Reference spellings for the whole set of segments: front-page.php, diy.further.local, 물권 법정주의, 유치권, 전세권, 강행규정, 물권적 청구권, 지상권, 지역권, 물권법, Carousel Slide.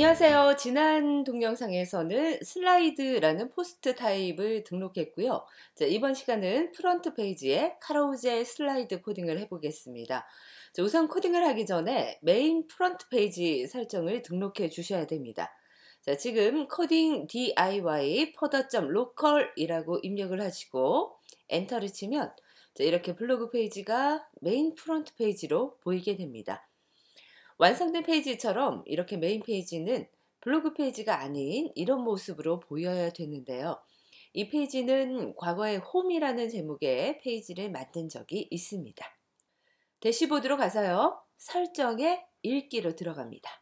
안녕하세요. 지난 동영상에서는 슬라이드라는 포스트 타입을 등록했고요. 자, 이번 시간은 프론트 페이지에 카라우젤 슬라이드 코딩을 해보겠습니다. 자, 우선 코딩을 하기 전에 메인 프론트 페이지 설정을 등록해 주셔야 됩니다. 자, 지금 코딩 diy.further.local 이라고 입력을 하시고 엔터를 치면 자, 이렇게 블로그 페이지가 메인 프론트 페이지로 보이게 됩니다. 완성된 페이지처럼 이렇게 메인 페이지는 블로그 페이지가 아닌 이런 모습으로 보여야 되는데요. 이 페이지는 과거에 홈이라는 제목의 페이지를 만든 적이 있습니다. 대시보드로 가서요. 설정에 읽기로 들어갑니다.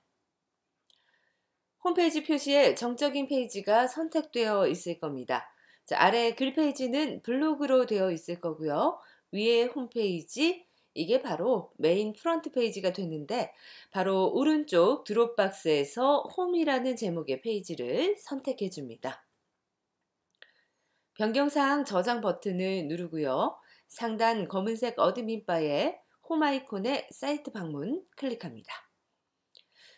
홈페이지 표시에 정적인 페이지가 선택되어 있을 겁니다. 자, 아래 글 페이지는 블로그로 되어 있을 거고요. 위에 홈페이지, 이게 바로 메인 프론트 페이지가 되는데 바로 오른쪽 드롭박스에서 홈이라는 제목의 페이지를 선택해 줍니다. 변경사항 저장 버튼을 누르고요. 상단 검은색 어드민 바에 홈 아이콘의 사이트 방문 클릭합니다.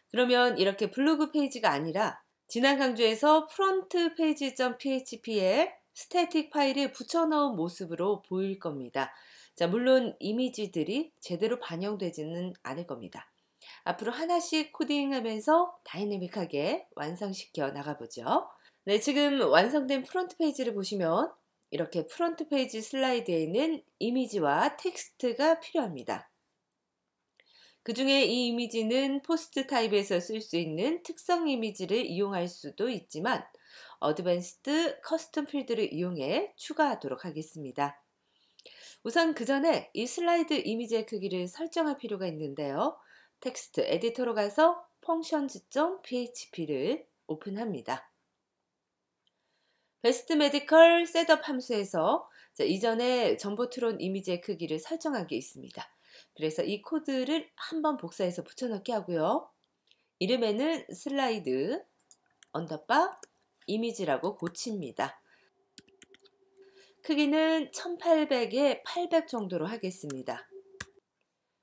그러면 이렇게 블로그 페이지가 아니라 지난 강좌에서 프론트 페이지.php에 스태틱 파일을 붙여넣은 모습으로 보일 겁니다. 자, 물론 이미지들이 제대로 반영되지는 않을 겁니다. 앞으로 하나씩 코딩하면서 다이내믹하게 완성시켜 나가보죠. 네, 지금 완성된 프론트 페이지를 보시면 이렇게 프론트 페이지 슬라이드에는 이미지와 텍스트가 필요합니다. 그 중에 이 이미지는 포스트 타입에서 쓸 수 있는 특성 이미지를 이용할 수도 있지만 어드밴스드 커스텀 필드를 이용해 추가하도록 하겠습니다. 우선 그 전에 이 슬라이드 이미지의 크기를 설정할 필요가 있는데요. 텍스트 에디터로 가서 functions.php를 오픈합니다. 베스트 메디컬 셋업 함수에서 자, 이전에 점보트론 이미지의 크기를 설정한 게 있습니다. 그래서 이 코드를 한번 복사해서 붙여넣기 하고요. 이름에는 슬라이드 언더바 이미지라고 고칩니다. 크기는 1800에 800 정도로 하겠습니다.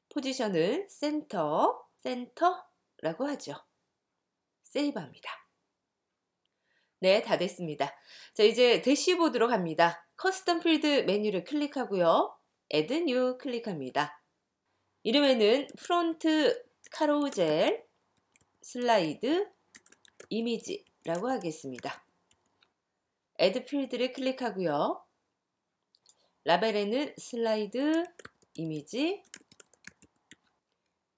포지션은 센터라고 하죠. 세이브합니다. 네, 다 됐습니다. 자, 이제 대시보드로 갑니다. 커스텀 필드 메뉴를 클릭하고요. Add New 클릭합니다. 이름에는 프론트 카로우젤 슬라이드 이미지라고 하겠습니다. Add 필드를 클릭하고요. 라벨에는 슬라이드, 이미지,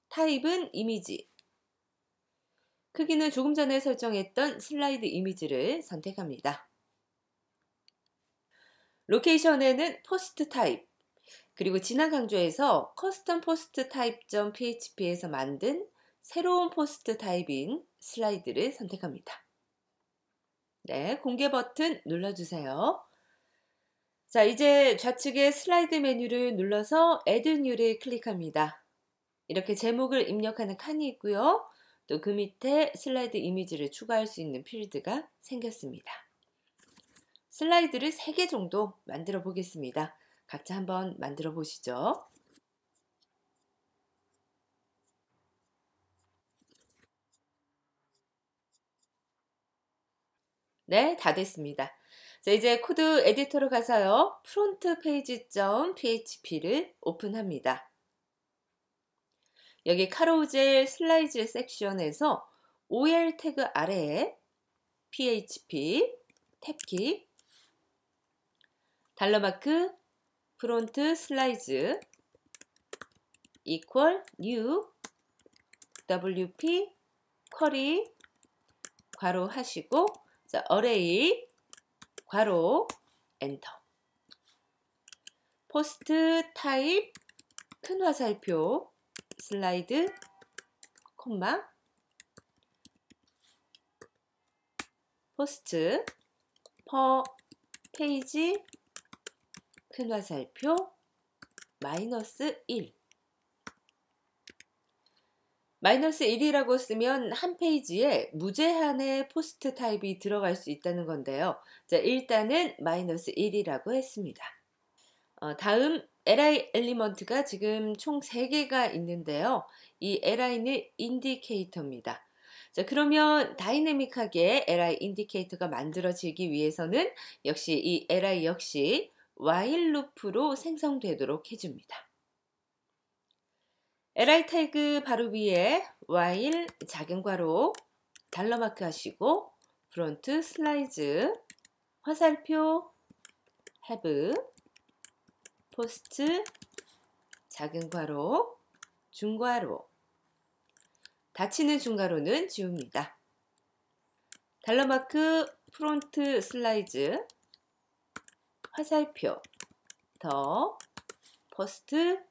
타입은 이미지, 크기는 조금 전에 설정했던 슬라이드 이미지를 선택합니다. 로케이션에는 포스트 타입, 그리고 지난 강좌에서 커스텀 포스트 타입.php에서 만든 새로운 포스트 타입인 슬라이드를 선택합니다. 네, 공개 버튼 눌러주세요. 자, 이제 좌측에 슬라이드 메뉴를 눌러서 Add New를 클릭합니다. 이렇게 제목을 입력하는 칸이 있고요. 또 그 밑에 슬라이드 이미지를 추가할 수 있는 필드가 생겼습니다. 슬라이드를 3개 정도 만들어 보겠습니다. 각자 한번 만들어 보시죠. 네, 다 됐습니다. 자, 이제 코드 에디터로 가서요. 프론트 페이지.php를 오픈합니다. 여기 카로우젤 슬라이드 섹션에서 OL 태그 아래에 php 탭키 $ 프론트 슬라이드 new wp 쿼리 괄호 하시고 자, 어레이 괄호 엔터 포스트 타입 큰 화살표 슬라이드 콤마 포스트 퍼 페이지 큰 화살표 -1 -1이라고 쓰면 한 페이지에 무제한의 포스트 타입이 들어갈 수 있다는 건데요. 자, 일단은 -1이라고 했습니다. 다음 li 엘리먼트가 지금 총 3개가 있는데요. 이 li는 인디케이터입니다. 자, 그러면 다이내믹하게 li 인디케이터가 만들어지기 위해서는 역시 이 li 역시 while loop로 생성되도록 해줍니다. li 태그 바로 위에 while 작은 괄호 달러마크 하시고 프론트 슬라이즈 화살표 have post 작은 괄호 중괄호 닫히는 중괄호는 지웁니다. 달러마크 프론트 슬라이즈 화살표 더 포스트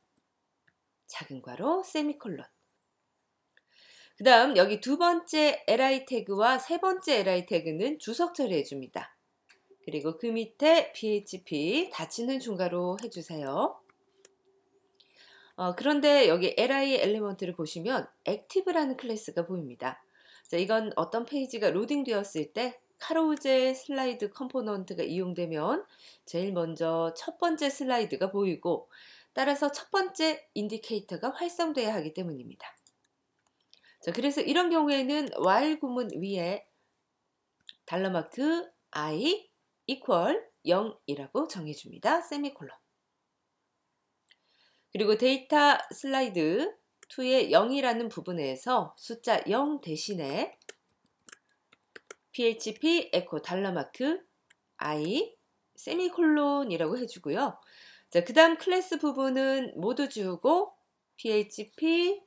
작은 괄호 세미콜론. 그 다음 여기 두 번째 li 태그와 세 번째 li 태그는 주석 처리해 줍니다. 그리고 그 밑에 php 닫히는 중괄호 해주세요. 그런데 여기 li 엘리먼트를 보시면 액티브라는 클래스가 보입니다. 자, 이건 어떤 페이지가 로딩되었을 때 카로우젤 슬라이드 컴포넌트가 이용되면 제일 먼저 첫 번째 슬라이드가 보이고 따라서 첫 번째 인디케이터가 활성되어야 하기 때문입니다. 자, 그래서 이런 경우에는 while 구문 위에 달러마크 i equal 0이라고 정해줍니다. 세미콜론. 그리고 데이터 슬라이드 2의 0이라는 부분에서 숫자 0 대신에 php echo 달러마크 i 세미콜론이라고 해주고요. 자, 그 다음 클래스 부분은 모두 지우고 php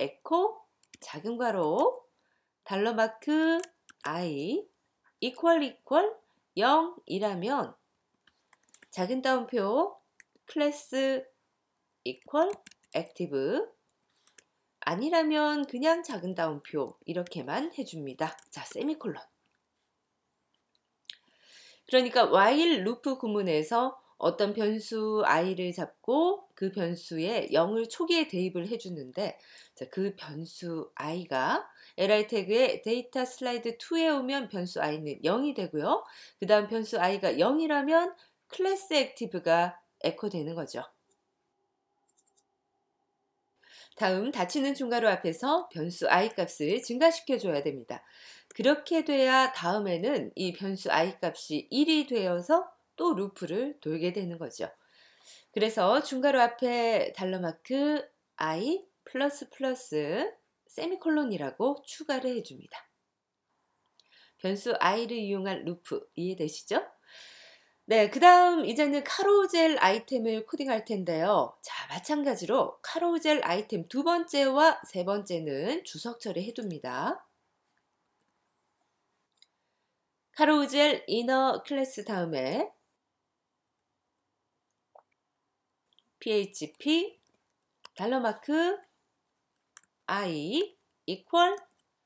echo 작은 괄호 달러마크 i equal 0이라면 작은 따옴표 클래스 equal active 아니라면 그냥 작은 따옴표 이렇게만 해줍니다. 자, 세미콜론. 그러니까 while loop 구문에서 어떤 변수 i를 잡고 그 변수에 0을 초기에 대입을 해주는데, 자, 그 변수 i가 li 태그에 데이터 슬라이드 2에 오면 변수 i는 0이 되고요. 그 다음 변수 i가 0이라면 클래스 액티브가 에코 되는 거죠. 다음 닫히는 중괄호 앞에서 변수 i 값을 증가시켜 줘야 됩니다. 그렇게 돼야 다음에는 이 변수 i 값이 1이 되어서 또 루프를 돌게 되는 거죠. 그래서 중괄호 앞에 달러마크 i 세미콜론이라고 추가를 해줍니다. 변수 i를 이용한 루프 이해되시죠? 네, 그 다음 이제는 카로우젤 아이템을 코딩할 텐데요. 자, 마찬가지로 카로우젤 아이템 두 번째와 세 번째는 주석 처리해둡니다. 카로우젤 이너 클래스 다음에 php 달러마크 i equal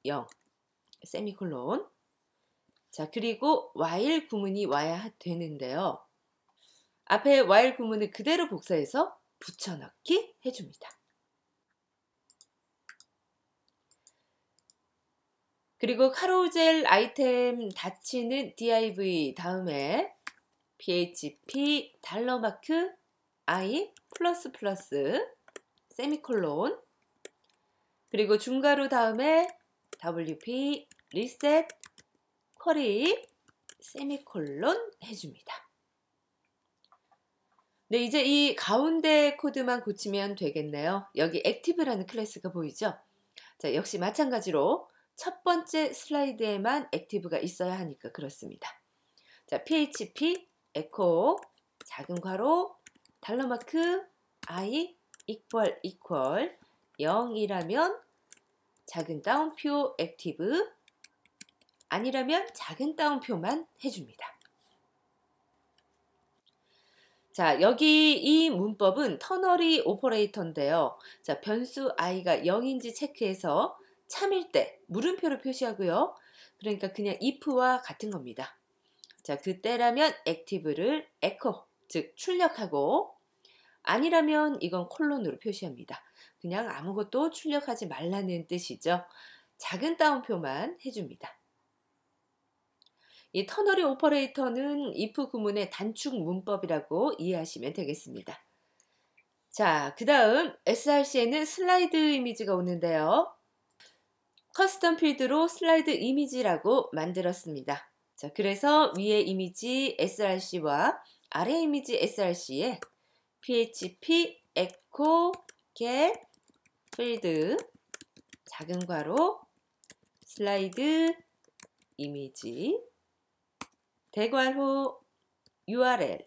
0 세미콜론. 자, 그리고 while 구문이 와야 되는데요. 앞에 while 구문을 그대로 복사해서 붙여넣기 해줍니다. 그리고 카로우젤 아이템 닫히는 div 다음에 php 달러마크 i 세미콜론 그리고 중괄호 다음에 wp reset 쿼리 세미콜론 해줍니다. 네, 이제 이 가운데 코드만 고치면 되겠네요. 여기 액티브라는 클래스가 보이죠? 자, 역시 마찬가지로 첫 번째 슬라이드에만 액티브가 있어야 하니까 그렇습니다. 자, php echo 작은 괄호 달러마크 i equal 0이라면 작은 따옴표 액티브 아니라면 작은 따옴표만 해줍니다. 자, 여기 이 문법은 터너리 오퍼레이터인데요. 자, 변수 i가 0인지 체크해서 참일 때 물음표로 표시하고요. 그러니까 그냥 if와 같은 겁니다. 자, 그때라면 액티브를 echo, 즉 출력하고 아니라면 이건 콜론으로 표시합니다. 그냥 아무것도 출력하지 말라는 뜻이죠. 작은 따옴표만 해줍니다. 이 터너리 오퍼레이터는 if 구문의 단축 문법이라고 이해하시면 되겠습니다. 자, 그 다음 src에는 슬라이드 이미지가 오는데요. 커스텀 필드로 슬라이드 이미지라고 만들었습니다. 자, 그래서 위에 이미지 src와 아래 이미지 src에 php echo get 필드 작은 괄호 슬라이드 이미지 대괄호 url.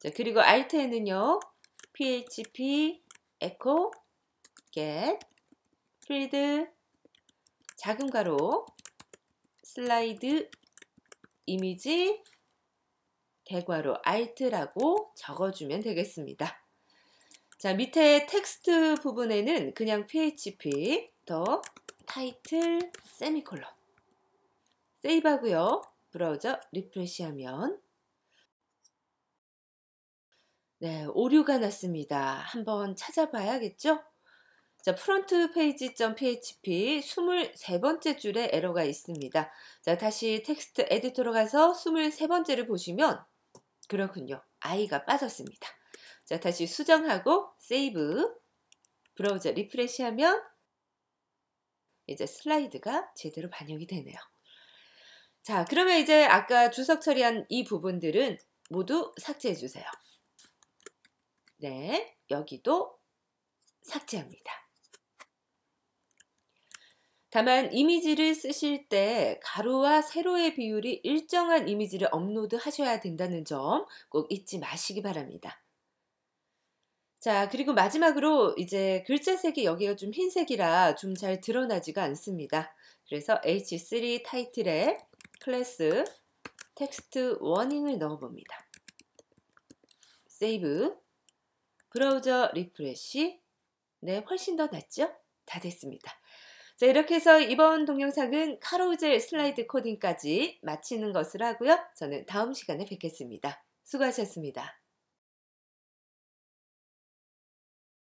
자, 그리고 alt에는요 php echo get 필드 작은 괄호 슬라이드 이미지 대괄호 alt라고 적어주면 되겠습니다. 자, 밑에 텍스트 부분에는 그냥 php 더 타이틀 세미콜론 세이브하고요. 브라우저 리프레시하면 네, 오류가 났습니다. 한번 찾아봐야겠죠? 자, 프론트페이지.php 23번째 줄에 에러가 있습니다. 자, 다시 텍스트 에디터로 가서 23번째를 보시면 그렇군요. i가 빠졌습니다. 자, 다시 수정하고 세이브 브라우저 리프레시하면 이제 슬라이드가 제대로 반영이 되네요. 자, 그러면 이제 아까 주석 처리한 이 부분들은 모두 삭제해 주세요. 네, 여기도 삭제합니다. 다만 이미지를 쓰실 때 가로와 세로의 비율이 일정한 이미지를 업로드 하셔야 된다는 점 꼭 잊지 마시기 바랍니다. 자, 그리고 마지막으로 이제 글자 색이 여기가 좀 흰색이라 좀 잘 드러나지가 않습니다. 그래서 h3 타이틀에 클래스 텍스트 워닝을 넣어봅니다. 세이브 브라우저 리프레시. 네, 훨씬 더 낫죠? 다 됐습니다. 자, 이렇게 해서 이번 동영상은 카로우젤 슬라이드 코딩까지 마치는 것으로 하고요. 저는 다음 시간에 뵙겠습니다. 수고하셨습니다.